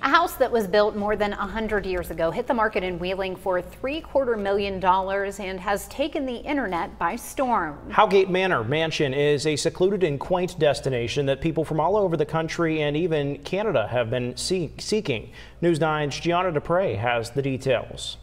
A house that was built more than 100 years ago hit the market in Wheeling for $750,000 and has taken the internet by storm. Hawgate Manor Mansion is a secluded and quaint destination that people from all over the country and even Canada have been seeking. News 9's Gianna Dupre has the details.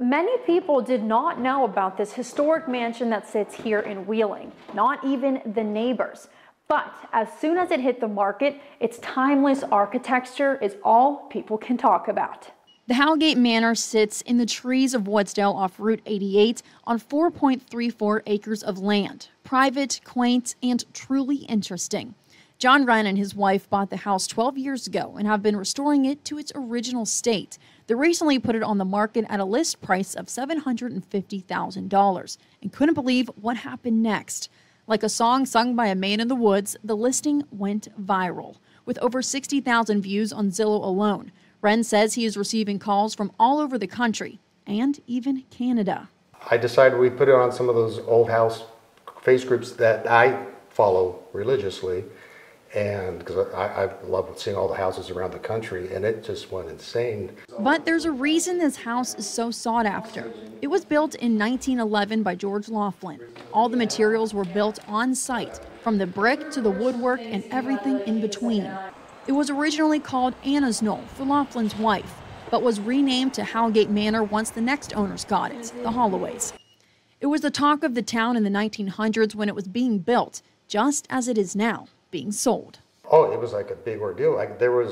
Many people did not know about this historic mansion that sits here in Wheeling, not even the neighbors. But as soon as it hit the market, its timeless architecture is all people can talk about. The Hawgate Manor sits in the trees of Woodsdale off Route 88 on 4.34 acres of land. Private, quaint, and truly interesting. John Ryan and his wife bought the house 12 years ago and have been restoring it to its original state. They recently put it on the market at a list price of $750,000 and couldn't believe what happened next. Like a song sung by a man in the woods, the listing went viral, with over 60,000 views on Zillow alone. Wren says he is receiving calls from all over the country and even Canada. I decided we put it on some of those old house face groups that I follow religiously, and because I love seeing all the houses around the country, and it just went insane. But there's a reason this house is so sought after. It was built in 1911 by George Laughlin. All the materials were built on site, from the brick to the woodwork and everything in between. It was originally called Anna's Knoll for Laughlin's wife, but was renamed to Hawgate Manor once the next owners got it, the Holloways. It was the talk of the town in the 1900s when it was being built, just as it is now. Being sold. Oh, it was like a big ordeal. Like there were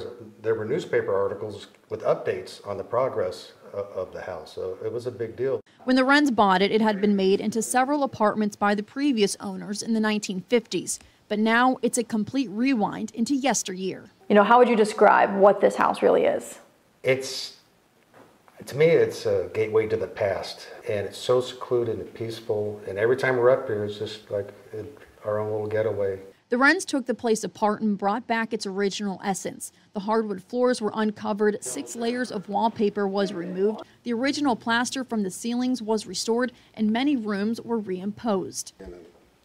newspaper articles with updates on the progress of the house. So it was a big deal. When the Wrens bought it, it had been made into several apartments by the previous owners in the 1950s. But now it's a complete rewind into yesteryear. You know, how would you describe what this house really is? It's, to me, it's a gateway to the past, and it's so secluded and peaceful. And every time we're up here, it's just like our own little getaway. The Wrens took the place apart and brought back its original essence. The hardwood floors were uncovered, 6 layers of wallpaper was removed, the original plaster from the ceilings was restored, and many rooms were reimposed.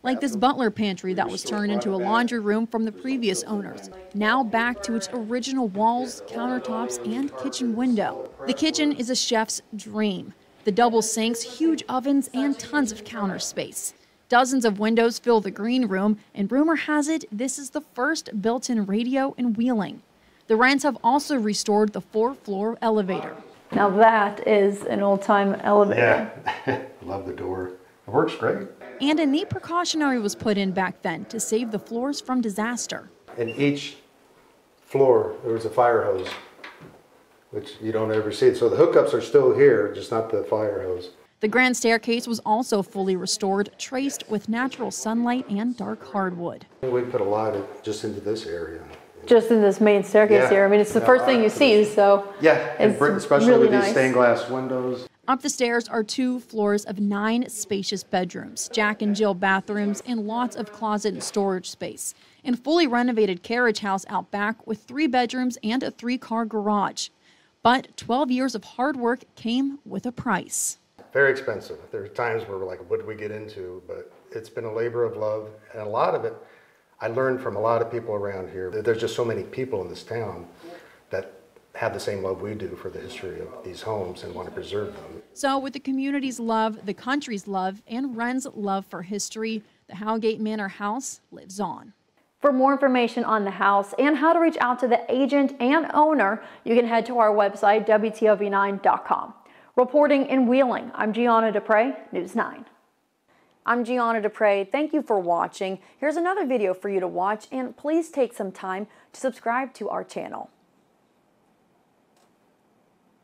Like this butler pantry that was turned into a laundry room from the previous owners, now back to its original walls, countertops, and kitchen window. The kitchen is a chef's dream. The double sinks, huge ovens, and tons of counter space. Dozens of windows fill the green room, and rumor has it this is the first built-in radio in Wheeling. The Wrens have also restored the 4-floor elevator. Now that is an old-time elevator. Yeah, love the door. It works great. And a neat precautionary was put in back then to save the floors from disaster. In each floor, there was a fire hose, which you don't ever see. So the hookups are still here, just not the fire hose. The grand staircase was also fully restored, traced with natural sunlight and dark hardwood. We put a lot of just into this area. Just in this main staircase here. I mean, it's the first thing you see, so yeah, it's and especially really with these nice stained glass windows. Up the stairs are 2 floors of 9 spacious bedrooms, Jack and Jill bathrooms, and lots of closet and storage space. And fully renovated carriage house out back with 3 bedrooms and a 3-car garage. But 12 years of hard work came with a price. Very expensive. There are times where we're like, what did we get into? But it's been a labor of love, and a lot of it I learned from a lot of people around here. There's just so many people in this town that have the same love we do for the history of these homes and want to preserve them. So with the community's love, the country's love, and Wren's love for history, the Hawgate Manor House lives on. For more information on the house and how to reach out to the agent and owner, you can head to our website, WTOV9.com. Reporting in Wheeling, I'm Gianna Dupre, News 9. I'm Gianna Dupre. Thank you for watching. Here's another video for you to watch, and please take some time to subscribe to our channel.